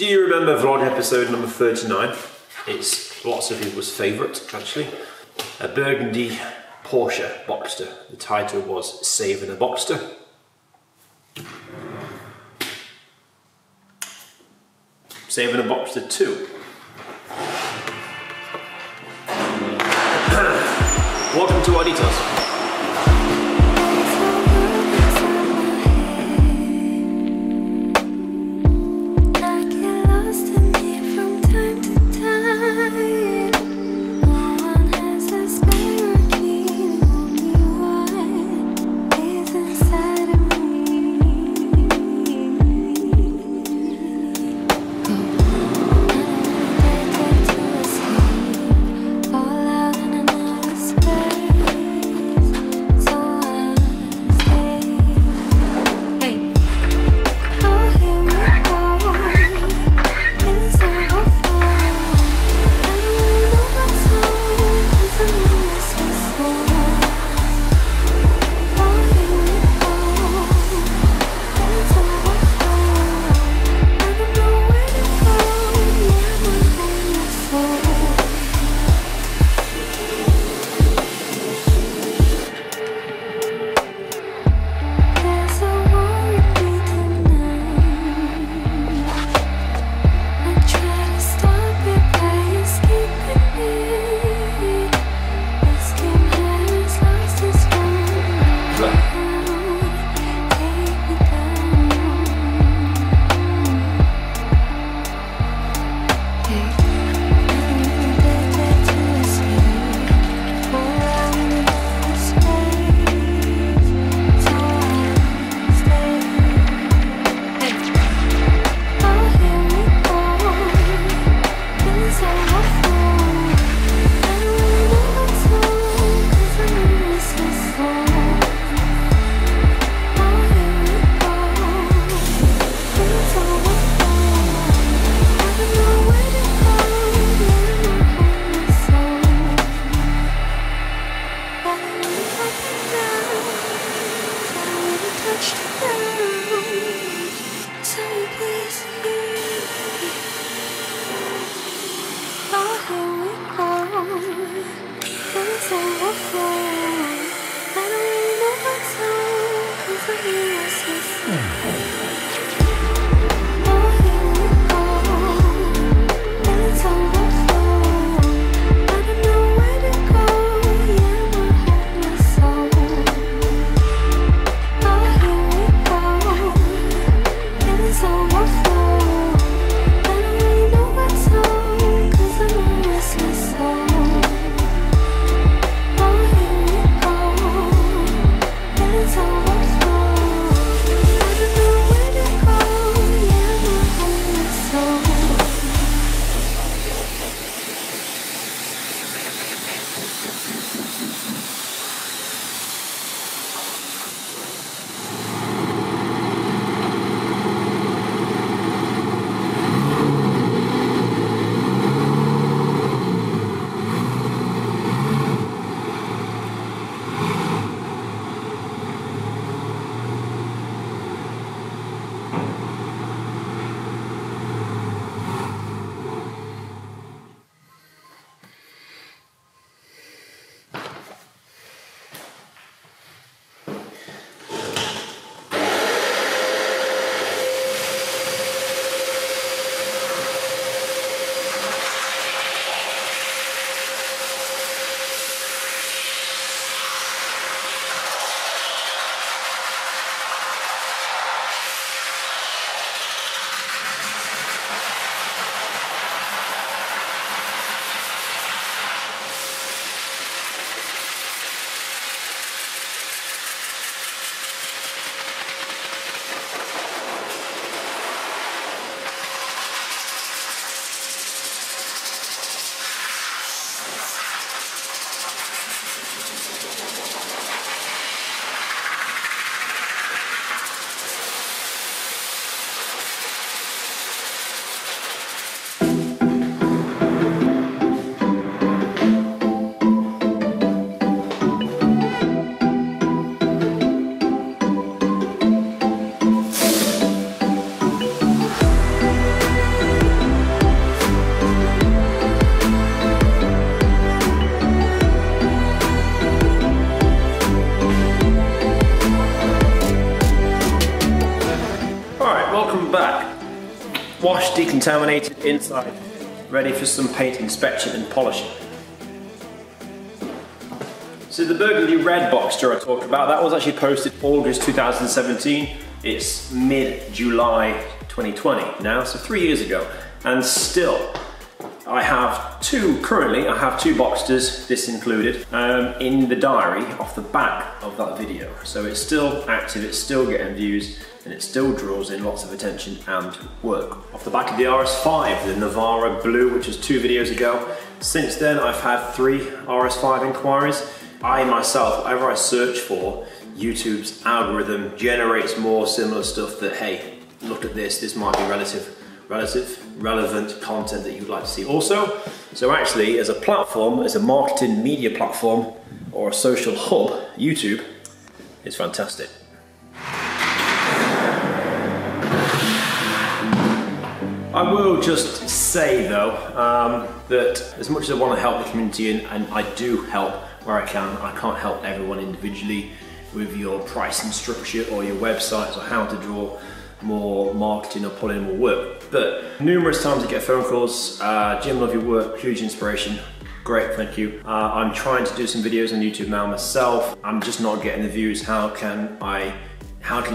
Do you remember vlog episode number 39? It's lots of people's favourite, actually. A burgundy Porsche Boxster. The title was Saving a Boxster. Saving a Boxster 2. Welcome to White Details. Right, welcome back. Wash decontaminated inside, ready for some paint inspection and polishing. So the burgundy red Boxster I talked about, that was actually posted August 2017. It's mid-July 2020 now, so 3 years ago. And still, I have currently I have two Boxsters, this included, in the diary off the back of that video. So it's still active, it's still getting views, and it still draws in lots of attention and work. Off the back of the RS5, the Navara Blue, which was 2 videos ago. Since then, I've had 3 RS5 inquiries. I myself, whatever I search for, YouTube's algorithm generates more similar stuff that, hey, look at this, this might be relevant content that you'd like to see also. So actually, as a platform, as a marketing media platform, or a social hub, YouTube is fantastic. I will just say though, that as much as I want to help the community, and I do help where I can, I can't help everyone individually with your pricing structure or your websites or how to draw more marketing or pull in more work. But numerous times I get phone calls, Jim, love your work, huge inspiration, great, thank you. I'm trying to do some videos on YouTube now myself, I'm just not getting the views, how can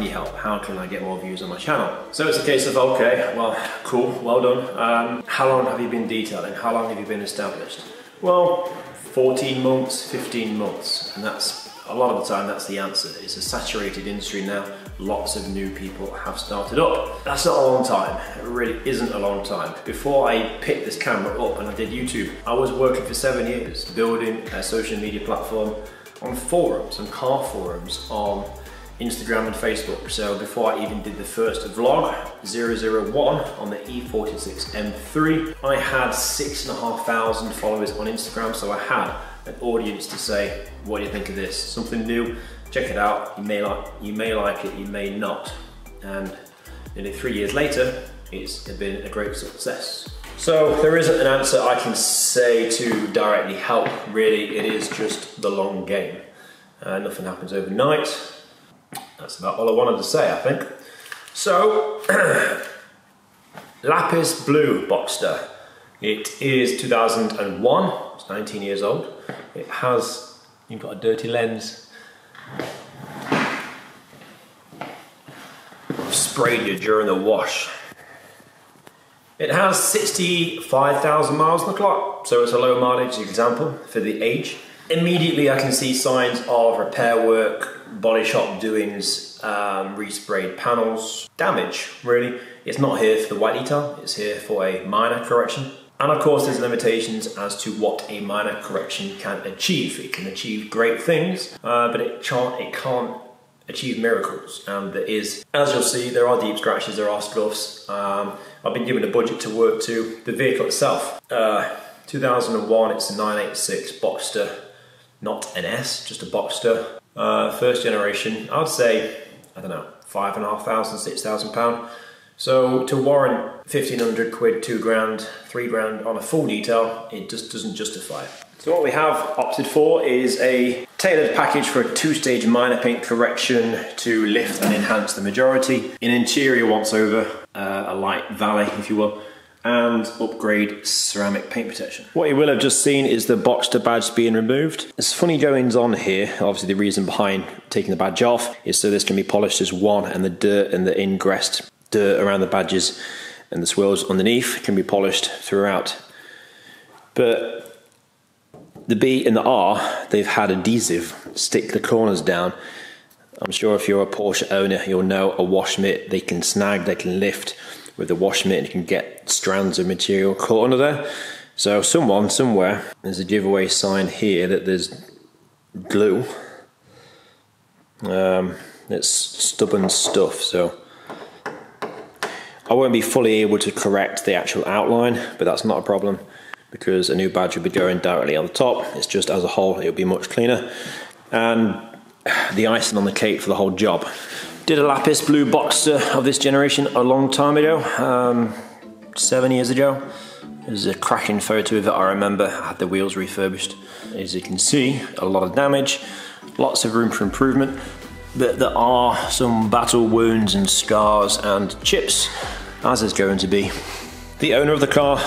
you help? How can I get more views on my channel? So it's a case of, okay, well, cool, well done. How long have you been detailing? How long have you been established? Well, 14 months, 15 months. And that's, a lot of the time, that's the answer. It's a saturated industry now. Lots of new people have started up. That's not a long time. It really isn't a long time. Before I picked this camera up and I did YouTube, I was working for 7 years, building a social media platform on forums, on car forums, on Instagram and Facebook. So before I even did the first vlog, 001 on the E46 M3, I had 6,500 followers on Instagram, so I had an audience to say, what do you think of this? Something new, check it out, you may like it, you may not. And nearly 3 years later, it's been a great success. So there isn't an answer I can say to directly help, really, it is just the long game. Nothing happens overnight. That's about all I wanted to say, I think. So, Lapis Blue Boxster. It is 2001, it's 19 years old. It has, you've got a dirty lens. I've sprayed you during the wash. It has 65,000 miles on the clock, so it's a low mileage example for the age. Immediately I can see signs of repair work, body shop doings, resprayed panels, damage really. It's not here for the white detail, it's here for a minor correction. And of course there's limitations as to what a minor correction can achieve. It can achieve great things, but it can't achieve miracles. And there is, as you'll see, there are deep scratches, there are scuffs. I've been given a budget to work to. The vehicle itself, 2001, it's a 986 Boxster, not an S, just a Boxster. First generation, I'd say, I don't know, 5,500, 6,000 pound. So to warrant 1,500 quid, 2 grand, 3 grand on a full detail, it just doesn't justify it. So what we have opted for is a tailored package for a 2-stage minor paint correction to lift and enhance the majority, an interior once over, a light valet, if you will, and upgrade ceramic paint protection. What you will have just seen is the Boxster badge being removed. There's funny goings on here. Obviously the reason behind taking the badge off is so this can be polished as one, and the dirt and the ingressed dirt around the badges and the swirls underneath can be polished throughout. But the B and the R, they've had adhesive stick the corners down. I'm sure if you're a Porsche owner, you'll know a wash mitt, they can snag, they can lift. With the wash mitt, you can get strands of material caught under there. So someone, somewhere, there's a giveaway sign here that there's glue. It's stubborn stuff, so I won't be fully able to correct the actual outline, but that's not a problem because a new badge will be going directly on the top. It's just as a whole, it'll be much cleaner. And the icing on the cake for the whole job. Did a Lapis Blue Boxster of this generation a long time ago, 7 years ago. There's a cracking photo of it, I remember. I had the wheels refurbished. As you can see, a lot of damage, lots of room for improvement. but there are some battle wounds and scars and chips, as is going to be. The owner of the car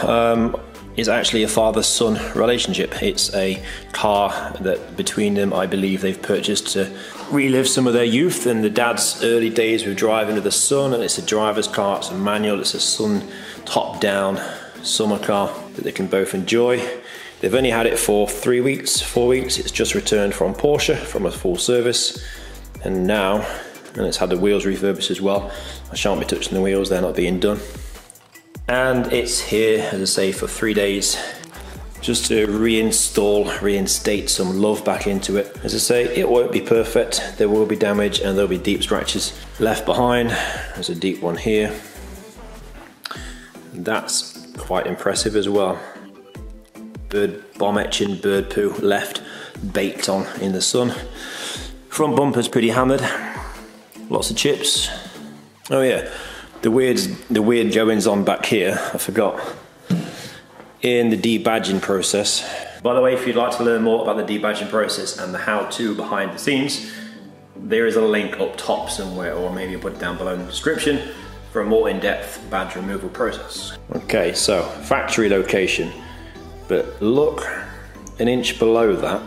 is actually a father-son relationship. It's a car that between them, I believe, they've purchased to relive some of their youth and the dad's early days with driving with the son, and it's a driver's car, it's a manual, it's a sun top-down summer car that they can both enjoy. They've only had it for 3 weeks, 4 weeks. It's just returned from Porsche, from a full service, and now, and it's had the wheels refurbished as well. I shan't be touching the wheels, they're not being done. And it's here, as I say, for 3 days, just to reinstate some love back into it. As I say, it won't be perfect. There will be damage and there'll be deep scratches left behind. There's a deep one here. And that's quite impressive as well. Bird bomb etching, bird poo left, baked on in the sun. Front bumper's pretty hammered. Lots of chips. Oh yeah, the weird goings on back here, I forgot. In the debadging process. By the way, if you'd like to learn more about the debadging process and the how-to behind the scenes, there is a link up top somewhere, or maybe put it down below in the description, for a more in-depth badge removal process. Okay, so factory location. But look, an inch below that,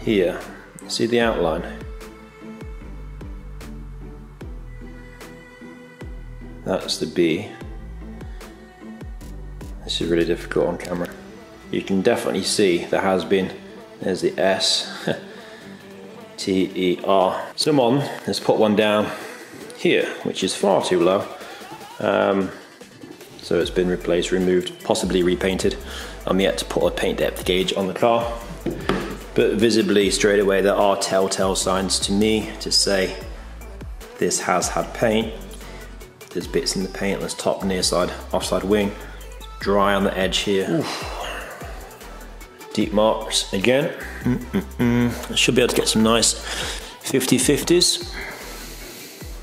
here, see the outline? That's the B. This is really difficult on camera. You can definitely see there has been, there's the S, T-E-R. Someone has put one down here, which is far too low. So it's been replaced, removed, possibly repainted. I'm yet to put a paint depth gauge on the car. But visibly, straight away, there are telltale signs to me to say this has had paint. There's bits in the paint on this top near side, offside wing. It's dry on the edge here. Oof. Deep marks again. I should be able to get some nice 50/50s.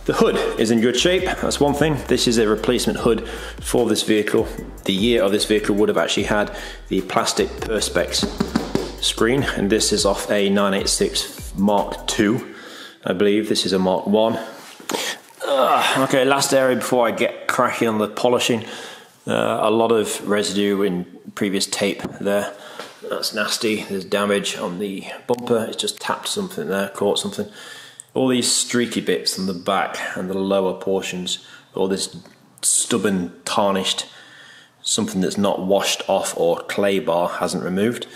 The hood is in good shape, that's one thing. This is a replacement hood for this vehicle. The year of this vehicle would have actually had the plastic Perspex screen, and this is off a 986 Mark II. I believe this is a Mark I. Okay, last area before I get cracking on the polishing. A lot of residue in previous tape there. That's nasty, there's damage on the bumper. It's just tapped something there, caught something. All these streaky bits on the back and the lower portions, all this stubborn, tarnished, something that's not washed off or clay bar hasn't removed.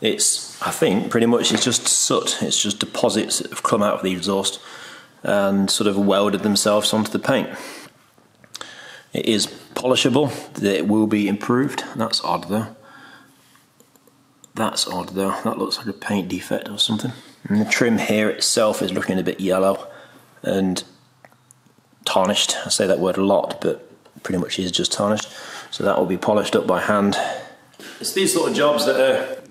It's, I think, pretty much it's just soot. It's just deposits that have come out of the exhaust and sort of welded themselves onto the paint. It is polishable. It will be improved. That's odd though. That's odd though. That looks like a paint defect or something. And the trim here itself is looking a bit yellow and tarnished. I say that word a lot, but pretty much is just tarnished. So that will be polished up by hand. It's these sort of jobs that are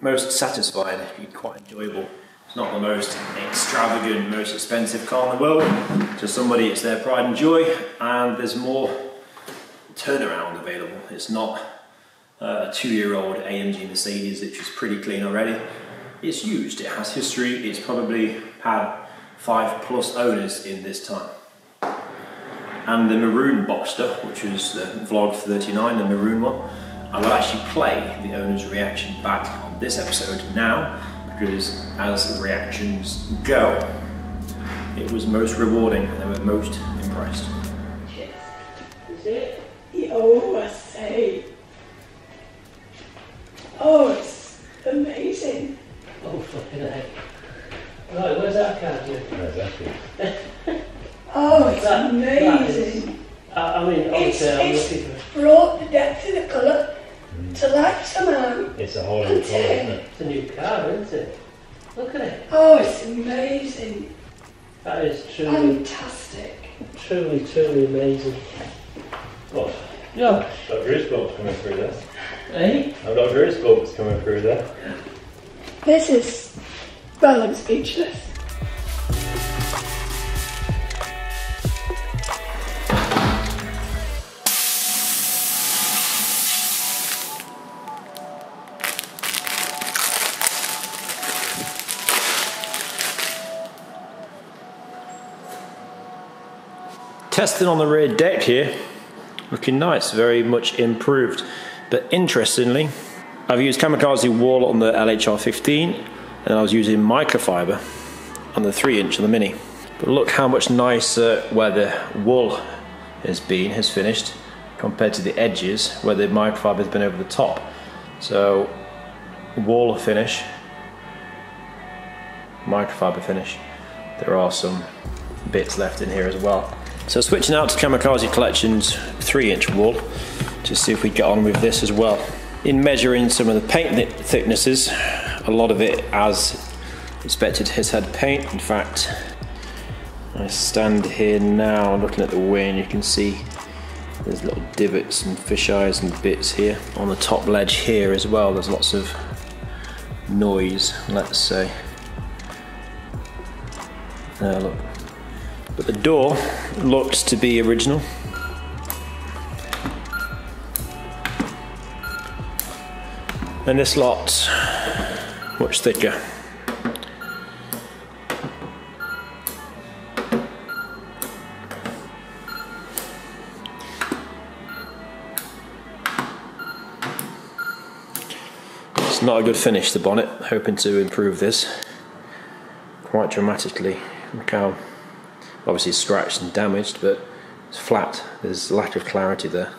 most satisfying, quite enjoyable. It's not the most extravagant, most expensive car in the world. To somebody, it's their pride and joy, and there's more turnaround available. It's not a two-year-old AMG Mercedes, which is pretty clean already. It's used, it has history, it's probably had 5+ owners in this time. And the maroon Boxster, which was the vlog 39, the maroon one, I will actually play the owner's reaction back on this episode now, because as reactions go, it was most rewarding and they were most impressed. Oh, it's amazing. Oh, fucking heck. Right, where's that card? Exactly. Oh, it's that, amazing. That is, I mean, obviously, I'm looking for it. Brought the depth of the colour to life somehow. It's a whole new colour, isn't it? It's a new car, isn't it? Look at it. Oh, it's amazing. That is truly fantastic. Truly, truly amazing. What? Yeah. That goosebumps coming through there. Eh? I've got goosebumps coming through there. This is, well, I'm speechless. Testing on the rear deck here, looking nice, very much improved. But interestingly, I've used Kamikaze wool on the LHR 15, and I was using microfiber on the 3-inch of the Mini. But look how much nicer where the wool has finished compared to the edges where the microfiber has been over the top. So wool finish, microfiber finish. There are some bits left in here as well. So switching out to Kamikaze Collection's 3-inch wool, just see if we get on with this as well. In measuring some of the paint thicknesses, a lot of it, as expected, has had paint. In fact, I stand here now looking at the wing, you can see there's little divots and fisheyes and bits here. On the top ledge here as well, there's lots of noise, let's say. There, look. But the door looks to be original. And this lot's much thicker. It's not a good finish, the bonnet. Hoping to improve this quite dramatically. Look how, obviously it's scratched and damaged, but it's flat. There's a lack of clarity there.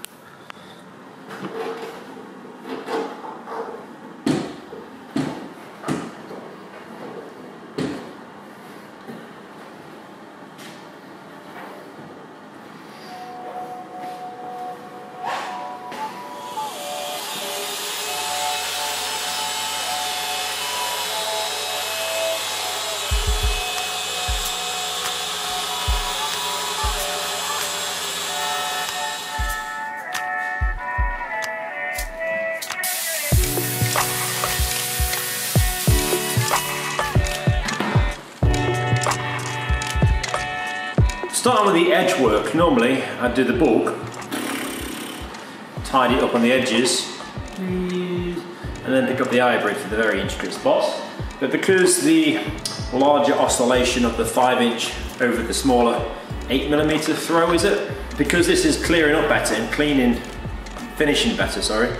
Starting with the edge work, normally I'd do the bulk, tidy it up on the edges, and then pick up the ivory for the very intricate spots. But because the larger oscillation of the 5-inch over the smaller 8mm throw, is it? Because this is clearing up better and finishing better, sorry.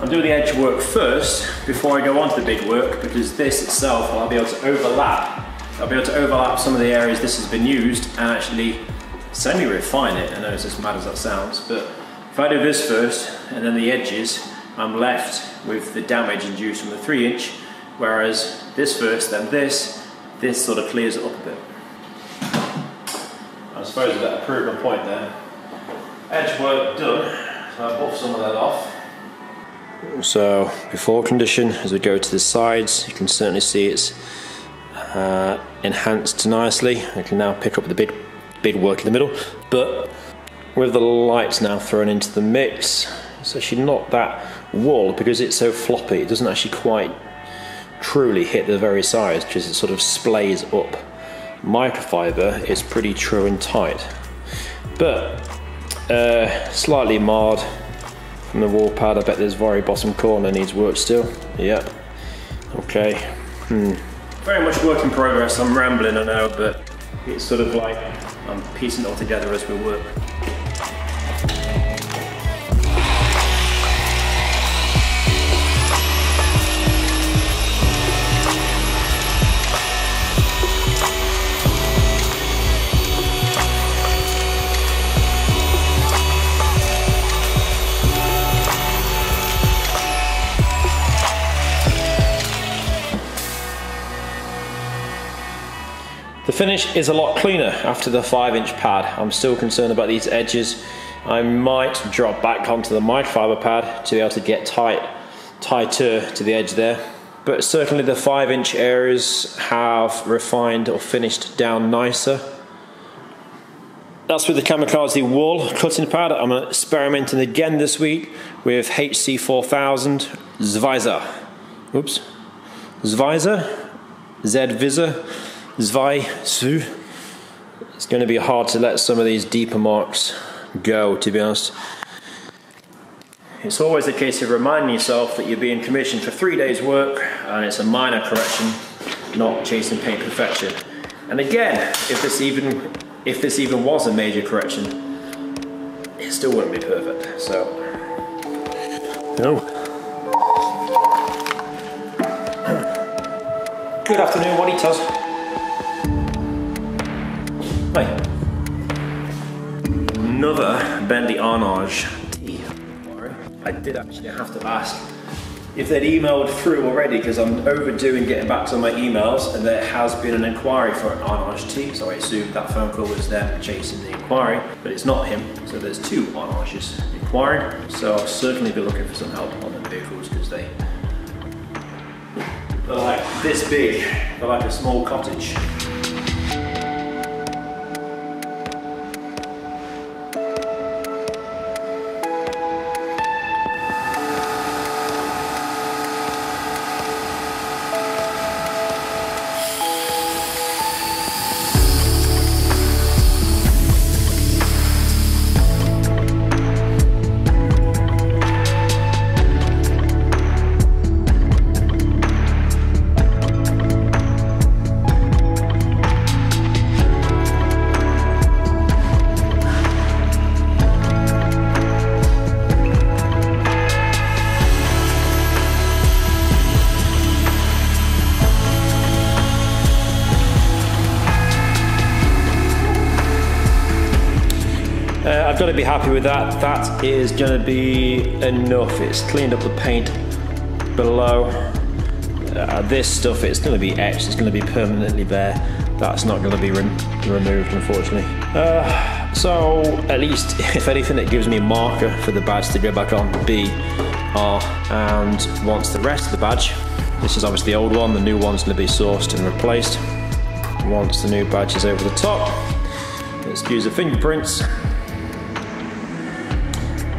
I'll do the edge work first before I go on to the big work, because this itself I'll be able to overlap. I'll be able to overlap some of the areas this has been used and actually semi-refine it. I know it's as mad as that sounds, but if I do this first and then the edges, I'm left with the damage induced from the 3-inch, whereas this first, then this sort of clears it up a bit. I suppose that proved my point there. Edge work done, so I'll buff some of that off. So before condition, as we go to the sides, you can certainly see it's enhanced nicely. I can now pick up the big work in the middle, but with the lights now thrown into the mix, it's actually not that wool, because it's so floppy, it doesn't actually quite truly hit the very sides, because it sort of splays up. Microfiber is pretty true and tight, but slightly marred from the wall pad. I bet this very bottom corner needs work still. Yep. Okay. Very much work in progress. I'm rambling, I know, but it's sort of like I'm piecing it all together as we work. The finish is a lot cleaner after the 5-inch pad. I'm still concerned about these edges. I might drop back onto the microfiber pad to be able to get tighter to the edge there. But certainly the 5-inch areas have refined or finished down nicer. That's with the Kamikaze wool cutting pad. I'm experimenting again this week with HC-4000 Zviser. Oops. Zviser? Zviser? It's going to be hard to let some of these deeper marks go, to be honest. It's always the case of reminding yourself that you're being commissioned for 3 days' work, and it's a minor correction, not chasing paint perfection. And again, if this even was a major correction, it still wouldn't be perfect. So no. Good afternoon, White Details. Hi. Another bendy Arnage tea. I did actually have to ask if they'd emailed through already, because I'm overdue in getting back to my emails, and there has been an inquiry for an Arnage tea, so I assumed that phone call was them chasing the inquiry, but it's not him, so there's two Arnages inquiring, so I'll certainly be looking for some help on the vehicles, because they're like this big, they're like a small cottage. I've got to be happy with that. That is going to be enough. It's cleaned up the paint below. This stuff, it's going to be etched. It's going to be permanently bare. That's not going to be removed, unfortunately. So at least, if anything, it gives me a marker for the badge to go back on. B, R, and once the rest of the badge, this is obviously the old one, the new one's going to be sourced and replaced. Once the new badge is over the top, let's use the fingerprints.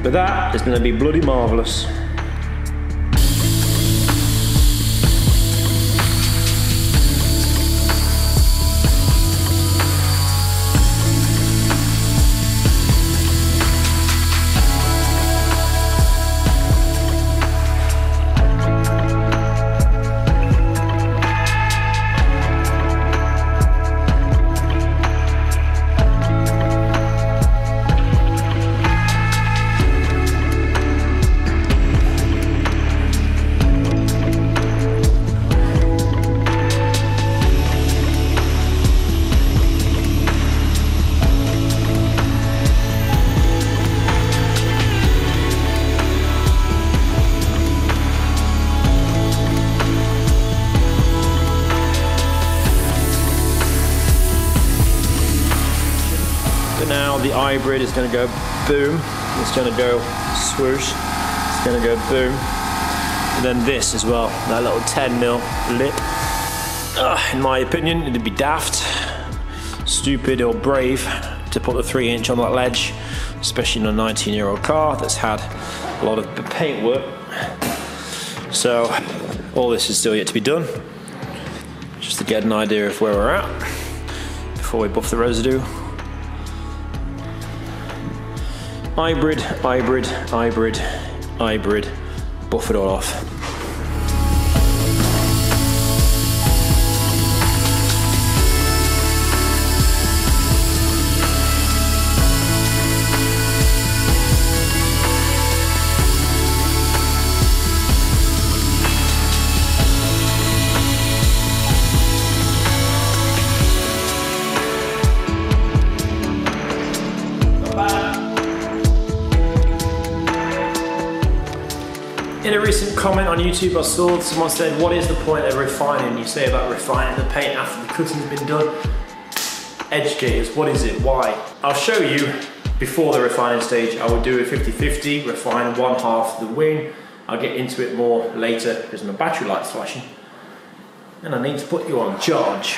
But that is going to be bloody marvellous. The hybrid is going to go boom, it's going to go swoosh, it's going to go boom, and then this as well, that little 10mm lip. In my opinion, it'd be daft, stupid or brave to put the 3-inch on that ledge, especially in a 19-year-old car that's had a lot of paintwork. So all this is still yet to be done, just to get an idea of where we're at before we buff the residue. Hybrid, hybrid, hybrid, hybrid, buff it all off. In a recent comment on YouTube I saw someone said, what is the point of refining? You say about refining the paint after the cutting's been done. Educators, what is it? Why? I'll show you. Before the refining stage, I would do a 50-50, refine one half of the wing. I'll get into it more later because my battery light's flashing. And I need to put you on charge.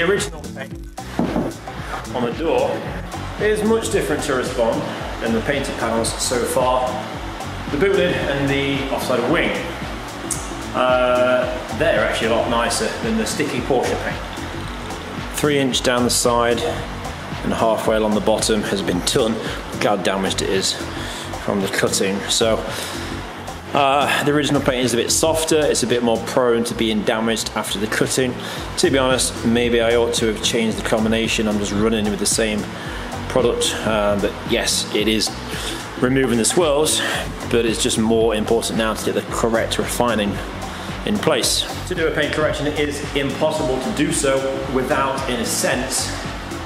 the original paint on the door is much different to respond than the painted panels so far, the boot lid and the offside wing. They're actually a lot nicer than the sticky Porsche paint. 3 inch down the side and halfway along the bottom has been done. Look how damaged it is from the cutting. So the original paint is a bit softer, it's a bit more prone to being damaged after the cutting. To be honest, maybe I ought to have changed the combination. I'm just running with the same product, but yes, it is removing the swirls, but it's just more important now to get the correct refining in place. To do a paint correction, it is impossible to do so without, in a sense,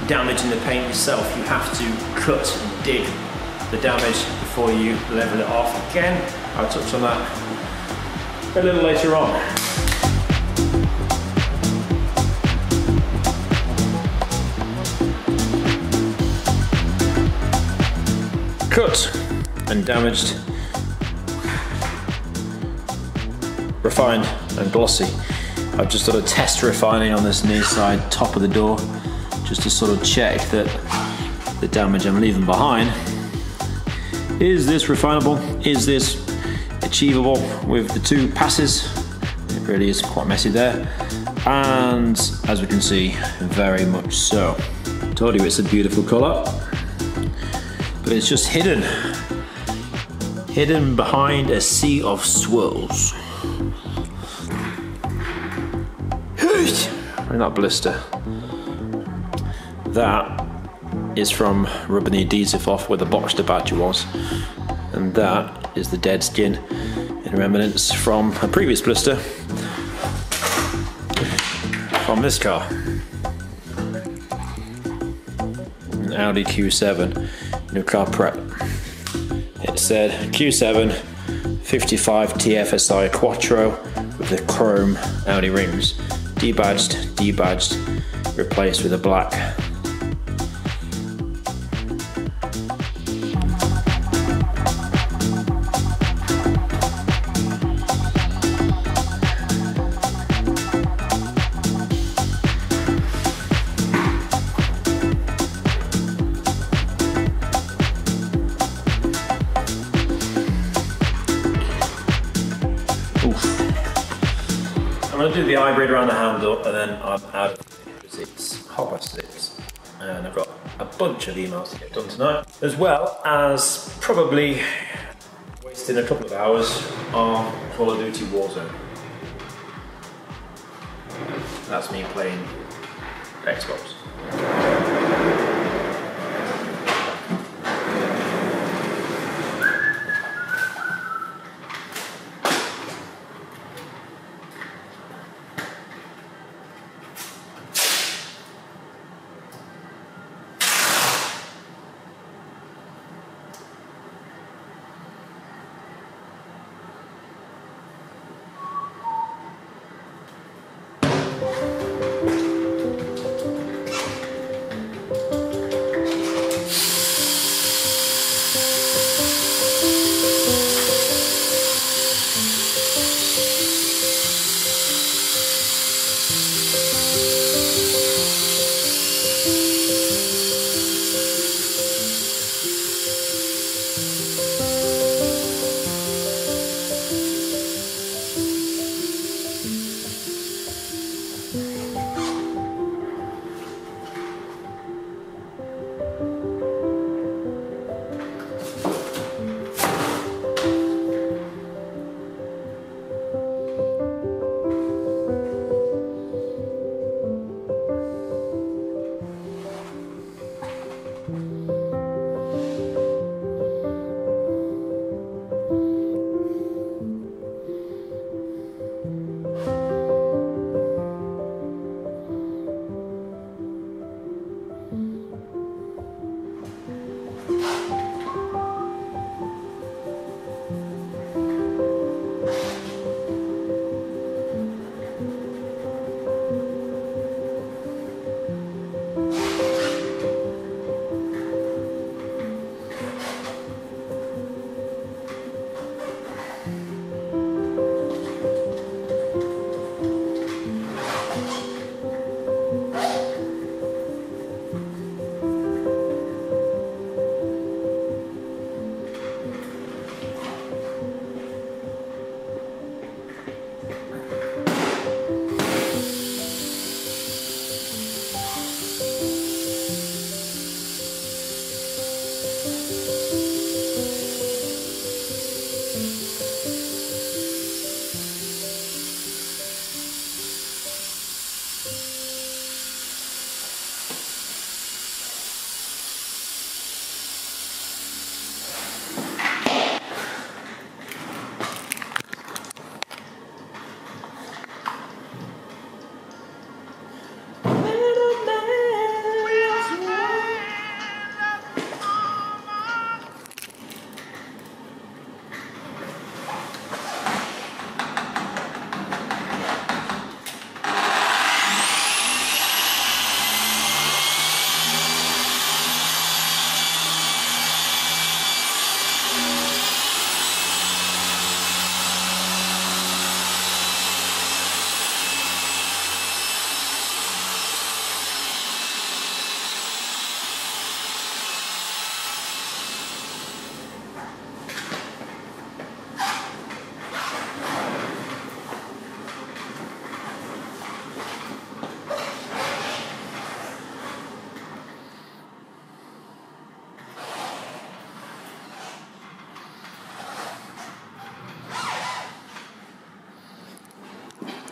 damaging the paint itself. You have to cut and dig the damage before you level it off again. I'll touch on that a little later on. Cut and damaged, refined and glossy. I've just sort of test refining on this knee side top of the door just to sort of check that the damage I'm leaving behind, is this refinable? Is this achievable with the two passes? It really is quite messy there. And as we can see, very much so. I told you it's a beautiful color, but it's just hidden behind a sea of swirls. And that blister. That is from rubbing the adhesive off where the Boxster badger was. And that is the dead skin in remnants from a previous blister from this car. An Audi Q7, new car prep. It said Q7 55 TFSI Quattro with the chrome Audi rims. Debadged, debadged, replaced with a black. I'm going to do the eye braid around the handle, and then I've had it's 6:30, and I've got a bunch of emails to get done tonight, as well as probably wasting a couple of hours on Call of Duty Warzone. That's me playing Xbox.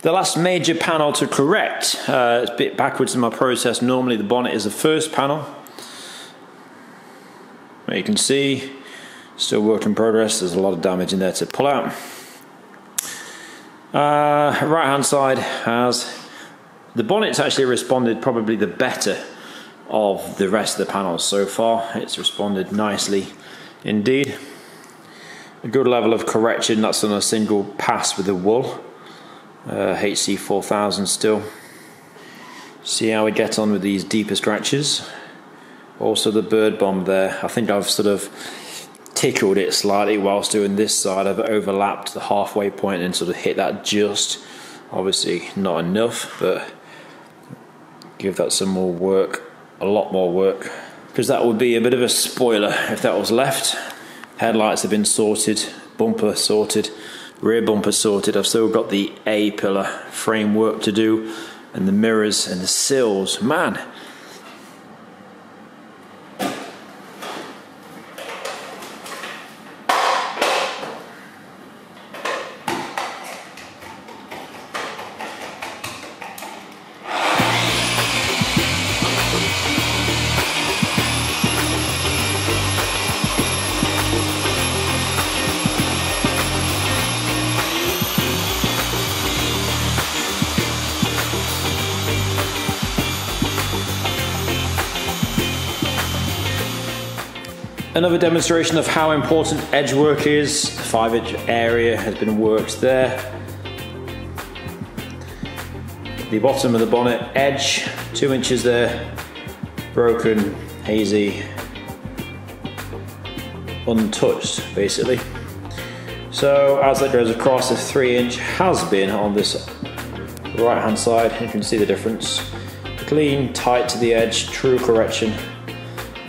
The last major panel to correct, it's a bit backwards in my process, normally the bonnet is the first panel. But you can see, still work in progress, there's a lot of damage in there to pull out. Right hand side has, the bonnet's actually responded probably the better of the rest of the panels so far. It's responded nicely indeed. A good level of correction, that's on a single pass with the wool. HC-4000 still. See how we get on with these deeper scratches. Also the bird bomb there, I think I've sort of tickled it slightly whilst doing this side. I've overlapped the halfway point and sort of hit that just. Obviously not enough, but give that some more work, a lot more work. Because that would be a bit of a spoiler if that was left. Headlights have been sorted, bumper sorted, rear bumper sorted. I've still got the A-pillar framework to do, and the mirrors and the sills, man. Another demonstration of how important edge work is. The 5-inch area has been worked there. The bottom of the bonnet edge, 2 inches there, broken, hazy, untouched basically. So as that goes across, the 3-inch has been on this right hand side. You can see the difference. Clean, tight to the edge, true correction,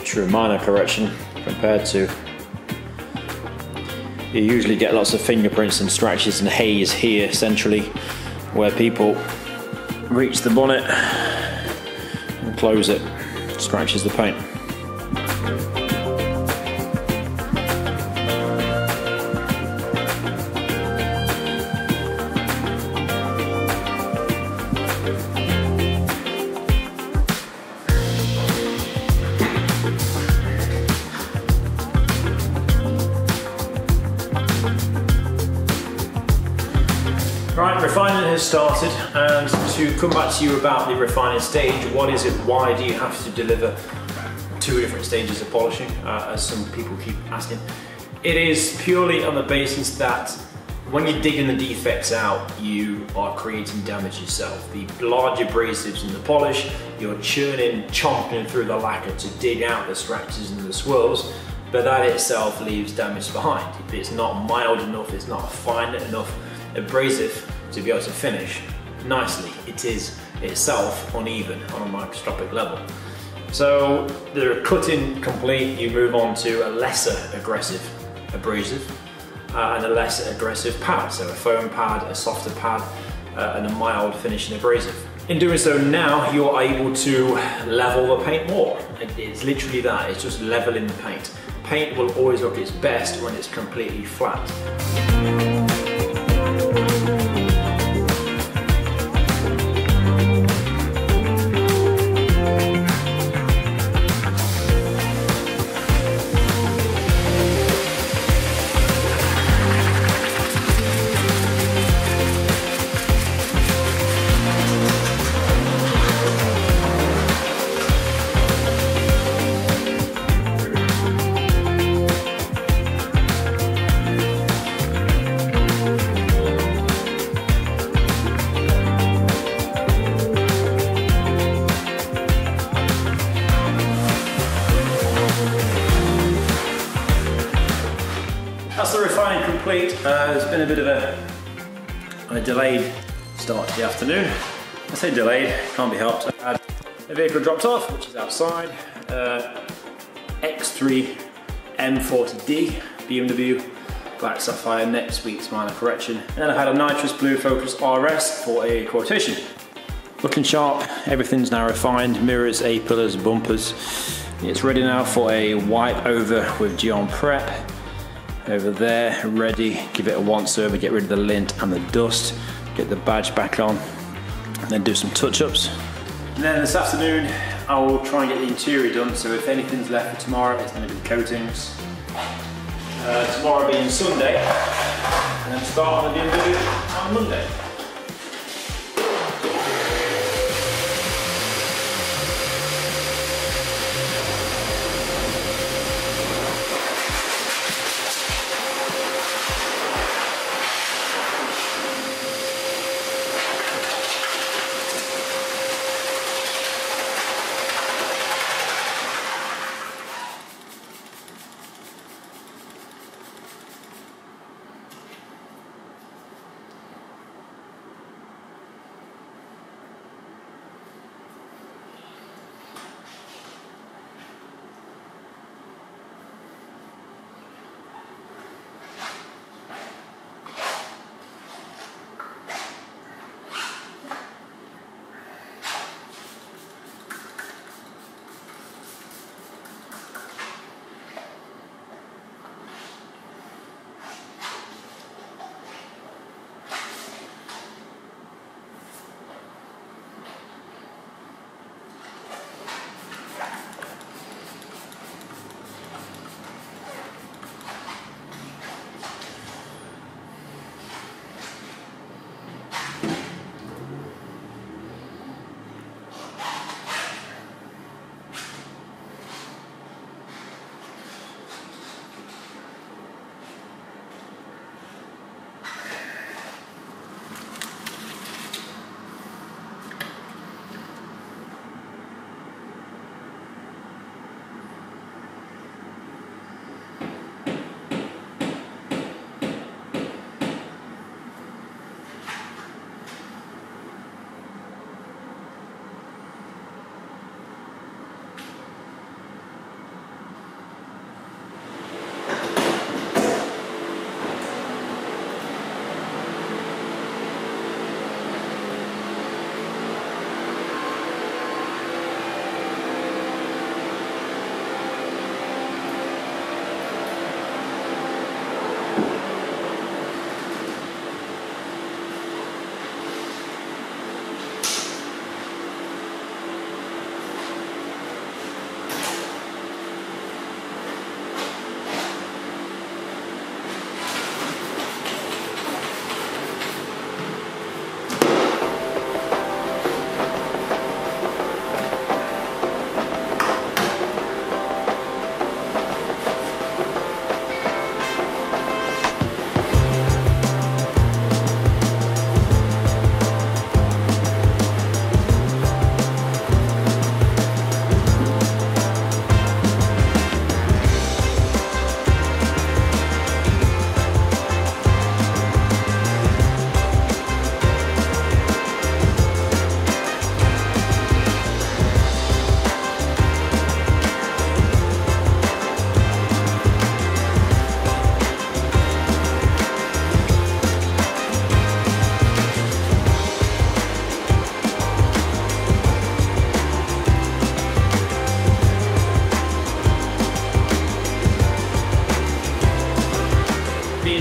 true minor correction. Compared to, you usually get lots of fingerprints and scratches and haze here centrally where people reach the bonnet and close it, scratches the paint. Right, refining has started, and to come back to you about the refining stage, what is it, why do you have to deliver 2 different stages of polishing, as some people keep asking. It is purely on the basis that when you're digging the defects out, you are creating damage yourself. The large abrasives in the polish, you're churning, chomping through the lacquer to dig out the scratches and the swirls, but that itself leaves damage behind. If it's not mild enough, it's not fine enough, abrasive to be able to finish nicely, it is itself uneven on a microscopic level. So the cutting complete, you move on to a lesser aggressive abrasive and a lesser aggressive pad, so a foam pad, a softer pad and a mild finishing abrasive. In doing so now, you're able to level the paint more. It's literally that, it's just leveling the paint. Paint will always look its best when it's completely flat. That's the refining complete. There's been a bit of a delayed start to the afternoon. I say delayed, can't be helped. I had a vehicle dropped off, which is outside. X3 M40D BMW Black Sapphire, next week's minor correction. And then I had a nitrous blue Focus RS for a quotation. Looking sharp, everything's now refined, mirrors, A-pillars, bumpers. It's ready now for a wipe over with Gion Prep. Over there, ready, give it a once over, get rid of the lint and the dust. get the badge back on, and then do some touch-ups. And then this afternoon, I will try and get the interior done, so if anything's left for tomorrow, it's going to be the coatings. Tomorrow being Sunday, and then start on the BMW on Monday.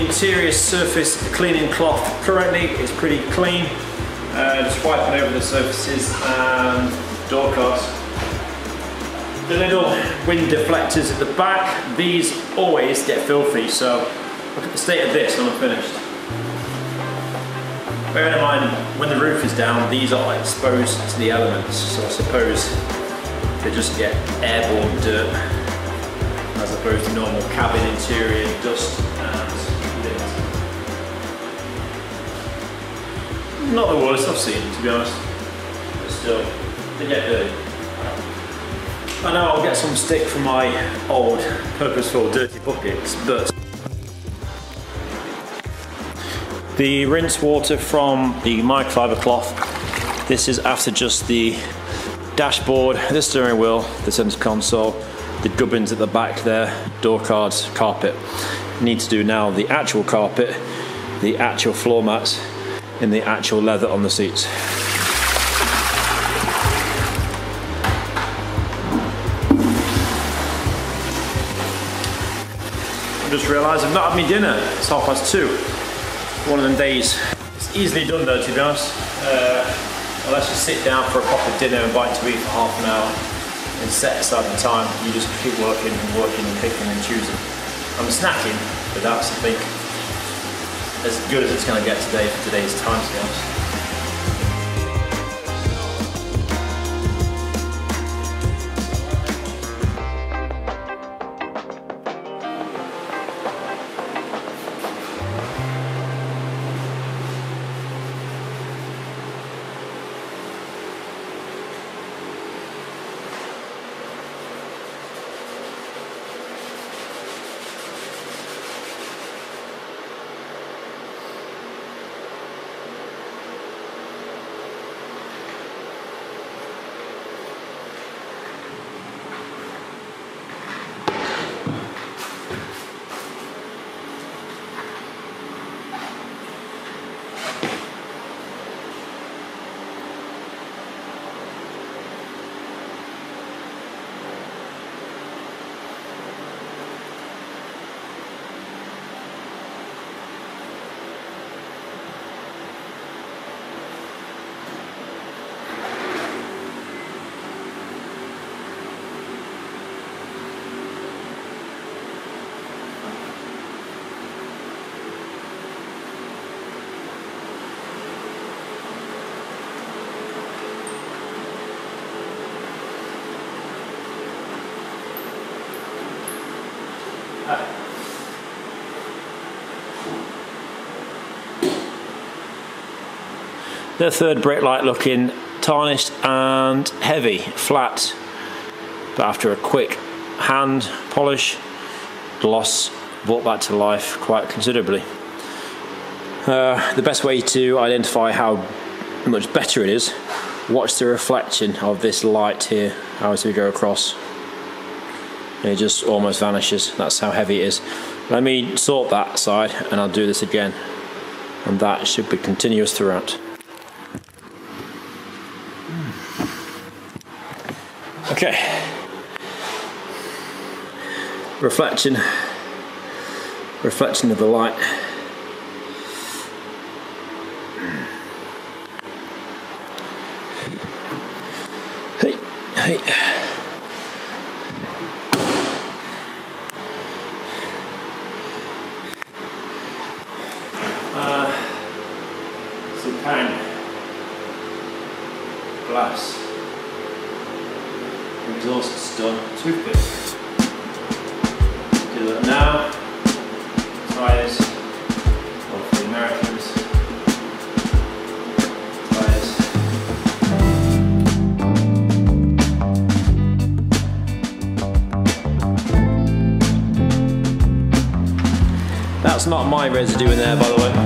Interior surface cleaning cloth currently is pretty clean, just wiping over the surfaces and door cards. The little wind deflectors at the back, these always get filthy, so look at the state of this when I'm finished. Bearing in mind, when the roof is down, these are exposed to the elements, so I suppose they just get airborne dirt as opposed to normal cabin interior dust. Not the worst I've seen, to be honest, but still, they get dirty. I know I'll get some stick from my old purposeful dirty buckets, but the rinse water from the microfiber cloth, this is after just the dashboard, the steering wheel, the center console, the gubbins at the back there, door cards, carpet. Need to do now the actual carpet, the actual floor mats, in the actual leather on the seats. I just realised I've not had my dinner. It's 2:30. One of them days. It's easily done though, to be honest. Unless you sit down for a proper dinner and bite to eat for half an hour and set aside the time, you just keep working and working and picking and choosing. I'm snacking, but that's, I think, as good as it's going to get today for today's time, to be honest. The third brake light looking tarnished and heavy, flat, but after a quick hand polish, gloss brought back to life quite considerably. The best way to identify how much better it is, watch the reflection of this light here as we go across. It just almost vanishes. That's how heavy it is. Let me sort that side and I'll do this again. And that should be continuous throughout. Okay. Reflection. Reflection of the light. Hey, hey. Glass, exhaust done, toothpick. Do that now. Tyres, well, for the Americans. Tyres. That's not my residue in there, by the way.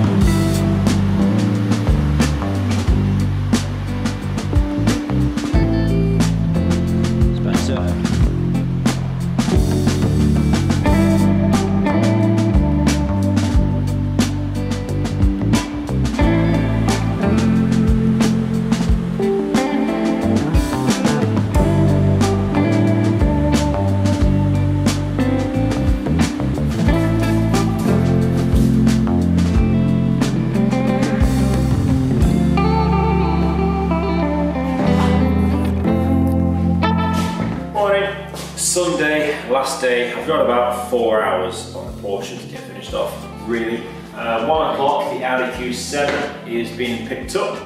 Last day, I've got about 4 hours on the Porsche to get finished off, really. 1 o'clock, the Audi Q7 is being picked up.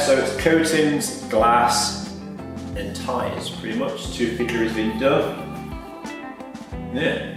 So it's coatings, glass, and tyres, pretty much. Two-picker has been done. Yeah.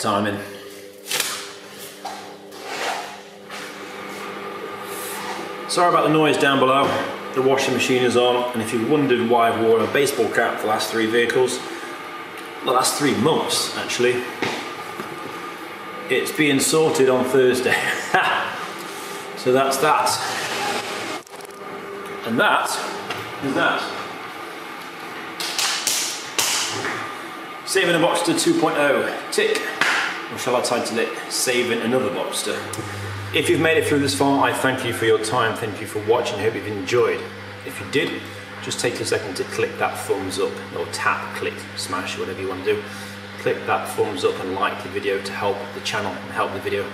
timing. Sorry about the noise down below. The washing machine is on, and if you wondered why I've worn a baseball cap for the last three vehicles, the last 3 months actually, it's being sorted on Thursday. So that's that. And that is that. Saving a Boxster 2.0, tick. Or shall I title it, Saving Another Boxster? If you've made it through this far, I thank you for your time, thank you for watching, hope you've enjoyed. If you did, just take a second to click that thumbs up, or tap, click, smash, whatever you want to do. Click that thumbs up and like the video to help the channel and help the video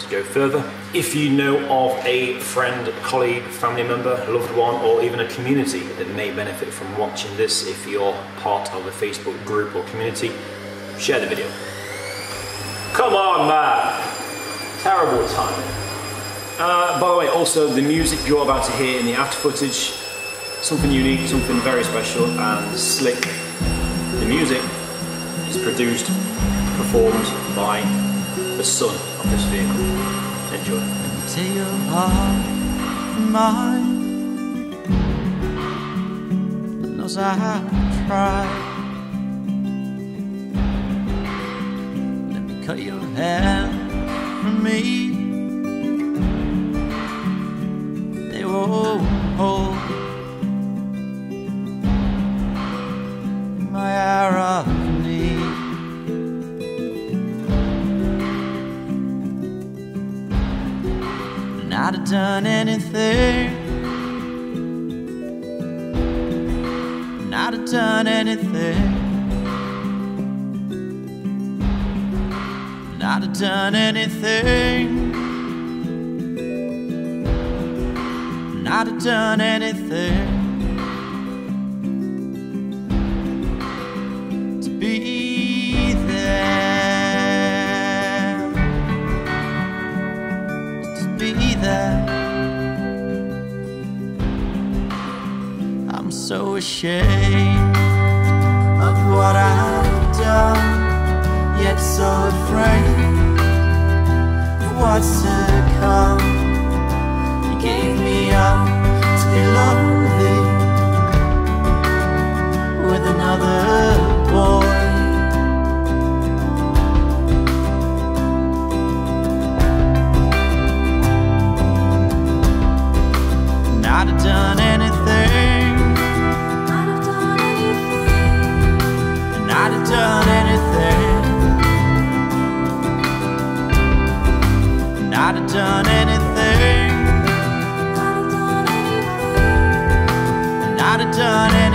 to go further. If you know of a friend, colleague, family member, loved one, or even a community that may benefit from watching this, if you're part of a Facebook group or community, share the video. Come on, man! Terrible timing. By the way, also the music you're about to hear in the after footage, something unique, something very special and slick. The music is produced, performed by the son of this vehicle. Enjoy. Take your heart from mine, knows I have tried. Let me cut your hand from me, they won't hold my irony. And I'd have done anything, and I'd have done anything, I'd have done anything, and I'd have done anything to be there, to be there. I'm so ashamed of what I've done, yet so afraid of what's to come. You gave me up to be lonely with another boy. And I'd have done anything, and I'd have done anything, I'd have done anything, and I'd have done anything.